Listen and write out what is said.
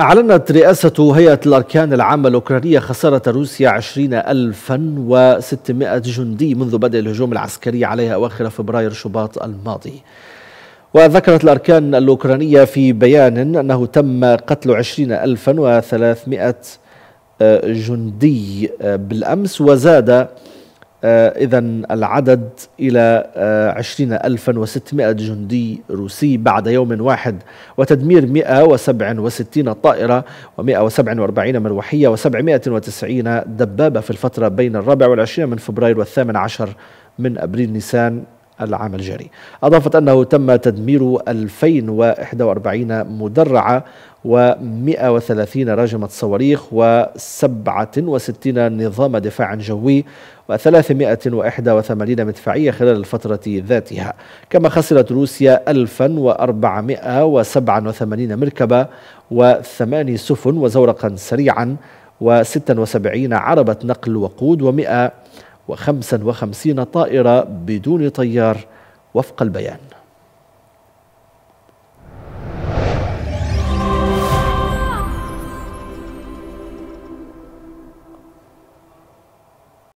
أعلنت رئاسة هيئة الأركان العامة الأوكرانية خسارة روسيا 20,600 جندي منذ بدء الهجوم العسكري عليها أواخر فبراير شباط الماضي. وذكرت الأركان الأوكرانية في بيان أنه تم قتل 20,300 جندي بالأمس، وزاد إذن العدد إلى 20,600 جندي روسي بعد يوم واحد، وتدمير 167 طائرة و147 مروحية و790 دبابة في الفترة بين الرابع والعشرين من فبراير والثامن عشر من أبريل نيسان العام الجاري. أضافت أنه تم تدمير 2,041 مدرعة و130 راجمة صواريخ و67 نظام دفاع جوي و381 مدفعية خلال الفترة ذاتها. كما خسرت روسيا 1,487 مركبة و8 سفن وزورقا سريعا و76 عربة نقل وقود و155 طائرة بدون طيار وفق البيان.